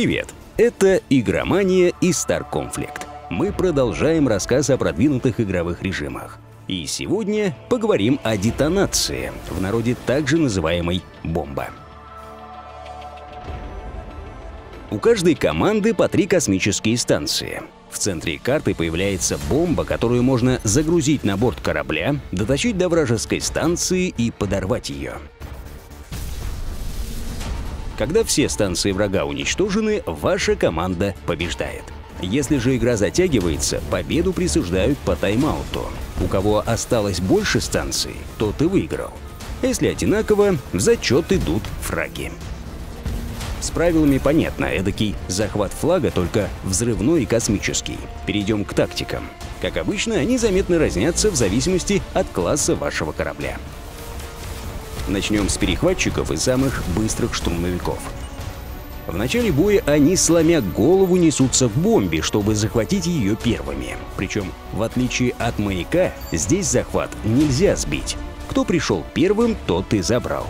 Привет! Это Игромания и Star Conflict. Мы продолжаем рассказ о продвинутых игровых режимах. И сегодня поговорим о детонации, в народе также называемой бомба. У каждой команды по 3 космические станции. В центре карты появляется бомба, которую можно загрузить на борт корабля, дотащить до вражеской станции и подорвать ее. Когда все станции врага уничтожены, ваша команда побеждает. Если же игра затягивается, победу присуждают по тайм-ауту. У кого осталось больше станций, тот и выиграл. Если одинаково, в зачет идут фраги. С правилами понятно, эдакий захват флага, только взрывной и космический. Перейдем к тактикам. Как обычно, они заметно разнятся в зависимости от класса вашего корабля. Начнем с перехватчиков и самых быстрых штурмовиков. В начале боя они, сломя голову, несутся к бомбе, чтобы захватить ее первыми. Причем, в отличие от маяка, здесь захват нельзя сбить. Кто пришел первым, тот и забрал.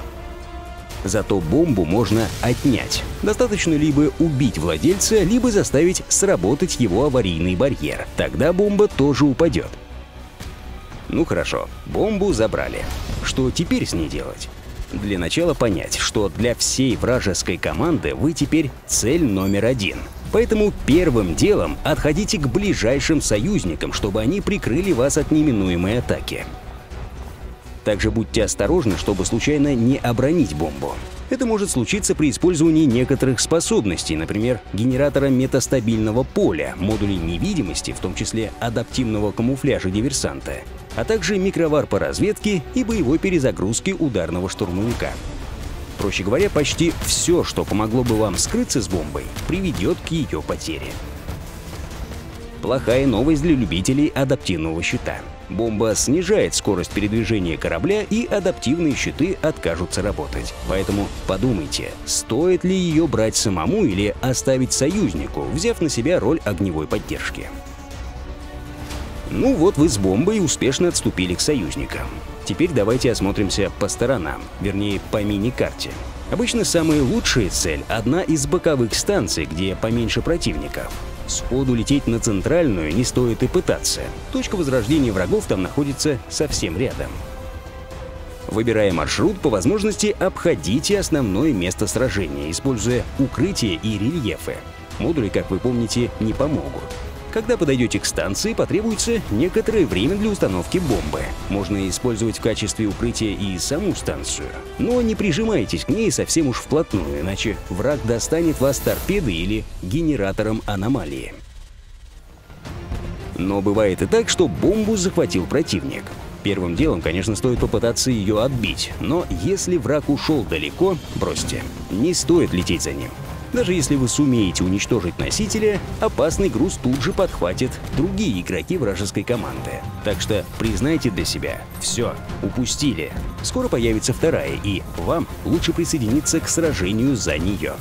Зато бомбу можно отнять. Достаточно либо убить владельца, либо заставить сработать его аварийный барьер. Тогда бомба тоже упадет. Ну хорошо, бомбу забрали. Что теперь с ней делать? Для начала понять, что для всей вражеской команды вы теперь цель №1. Поэтому первым делом отходите к ближайшим союзникам, чтобы они прикрыли вас от неминуемой атаки. Также будьте осторожны, чтобы случайно не обронить бомбу. Это может случиться при использовании некоторых способностей, например, генератора метастабильного поля, модулей невидимости, в том числе адаптивного камуфляжа диверсанта, а также микроварпа разведки и боевой перезагрузки ударного штурмовика. Проще говоря, почти все, что помогло бы вам скрыться с бомбой, приведет к ее потере. Плохая новость для любителей адаптивного щита. Бомба снижает скорость передвижения корабля, и адаптивные щиты откажутся работать. Поэтому подумайте, стоит ли ее брать самому или оставить союзнику, взяв на себя роль огневой поддержки. Ну вот вы с бомбой успешно отступили к союзникам. Теперь давайте осмотримся по сторонам, вернее по мини-карте. Обычно самая лучшая цель — одна из боковых станций, где поменьше противников. Сходу лететь на центральную не стоит и пытаться. Точка возрождения врагов там находится совсем рядом. Выбирая маршрут, по возможности обходите основное место сражения, используя укрытие и рельефы. Модули, как вы помните, не помогут. Когда подойдете к станции, потребуется некоторое время для установки бомбы. Можно использовать в качестве укрытия и саму станцию. Но не прижимайтесь к ней совсем уж вплотную, иначе враг достанет вас торпедой или генератором аномалии. Но бывает и так, что бомбу захватил противник. Первым делом, конечно, стоит попытаться ее отбить, но если враг ушел далеко, бросьте. Не стоит лететь за ним. Даже если вы сумеете уничтожить носителя, опасный груз тут же подхватят другие игроки вражеской команды. Так что признайте для себя: все, упустили. Скоро появится вторая, и вам лучше присоединиться к сражению за нее.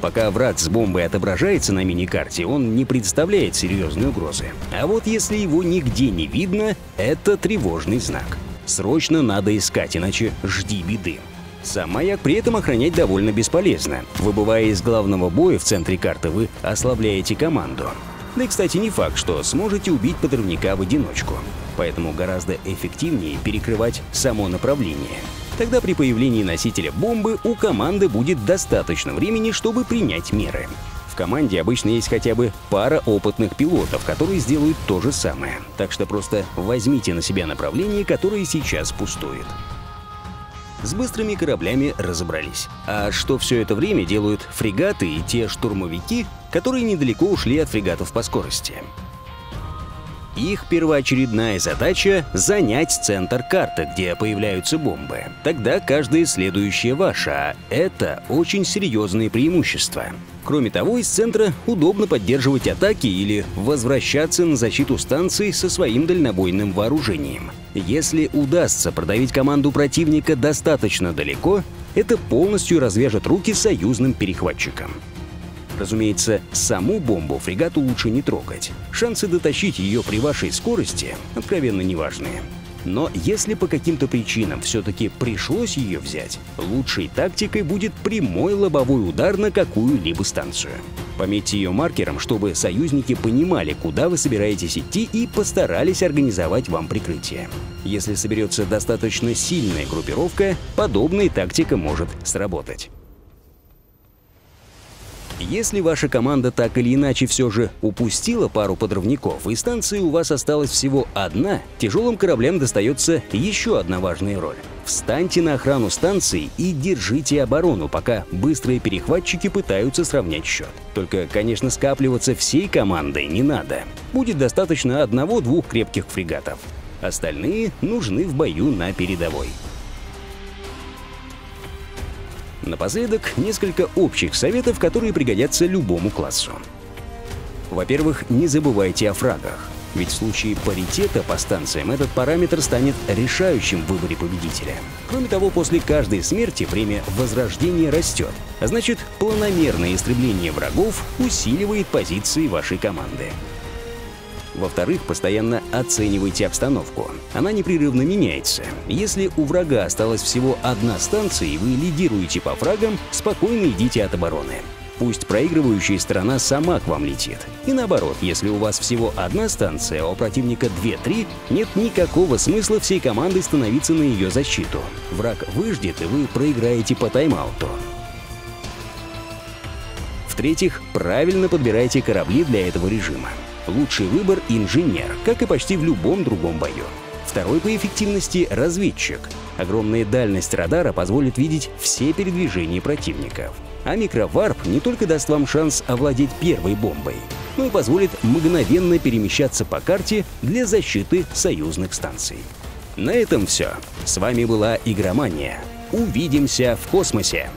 Пока враг с бомбой отображается на мини-карте, он не представляет серьезной угрозы. А вот если его нигде не видно, это тревожный знак. Срочно надо искать, иначе жди беды. Сам маяк при этом охранять довольно бесполезно. Выбывая из главного боя в центре карты, вы ослабляете команду. Да и, кстати, не факт, что сможете убить подрывника в одиночку. Поэтому гораздо эффективнее перекрывать само направление. Тогда при появлении носителя бомбы у команды будет достаточно времени, чтобы принять меры. В команде обычно есть хотя бы пара опытных пилотов, которые сделают то же самое. Так что просто возьмите на себя направление, которое сейчас пустует. С быстрыми кораблями разобрались. А что все это время делают фрегаты и те штурмовики, которые недалеко ушли от фрегатов по скорости? Их первоочередная задача — занять центр карты, где появляются бомбы. Тогда каждая следующая ваша, а это очень серьезные преимущества. Кроме того, из центра удобно поддерживать атаки или возвращаться на защиту станции со своим дальнобойным вооружением. Если удастся продавить команду противника достаточно далеко, это полностью развяжет руки союзным перехватчикам. Разумеется, саму бомбу фрегату лучше не трогать. Шансы дотащить ее при вашей скорости откровенно неважные. Но если по каким-то причинам все-таки пришлось ее взять, лучшей тактикой будет прямой лобовой удар на какую-либо станцию. Пометьте ее маркером, чтобы союзники понимали, куда вы собираетесь идти, и постарались организовать вам прикрытие. Если соберется достаточно сильная группировка, подобная тактика может сработать. Если ваша команда так или иначе все же упустила пару подрывников и станции у вас осталась всего одна, тяжелым кораблям достается еще одна важная роль. Встаньте на охрану станции и держите оборону, пока быстрые перехватчики пытаются сравнять счет. Только, конечно, скапливаться всей командой не надо. Будет достаточно одного-двух крепких фрегатов. Остальные нужны в бою на передовой. Напоследок, несколько общих советов, которые пригодятся любому классу. Во-первых, не забывайте о фрагах. Ведь в случае паритета по станциям этот параметр станет решающим в выборе победителя. Кроме того, после каждой смерти время возрождения растет, а значит, планомерное истребление врагов усиливает позиции вашей команды. Во-вторых, постоянно оценивайте обстановку. Она непрерывно меняется. Если у врага осталась всего одна станция и вы лидируете по фрагам, спокойно идите от обороны. Пусть проигрывающая сторона сама к вам летит. И наоборот, если у вас всего одна станция, а у противника 2-3, нет никакого смысла всей командой становиться на ее защиту. Враг выждет, и вы проиграете по тайм-ауту. В-третьих, правильно подбирайте корабли для этого режима. Лучший выбор — инженер, как и почти в любом другом бою. Второй по эффективности — разведчик. Огромная дальность радара позволит видеть все передвижения противников. А микроварп не только даст вам шанс овладеть первой бомбой, но и позволит мгновенно перемещаться по карте для защиты союзных станций. На этом все. С вами была Игромания. Увидимся в космосе!